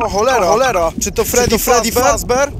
O cholera, cholera! Czy to Freddy Fazbear?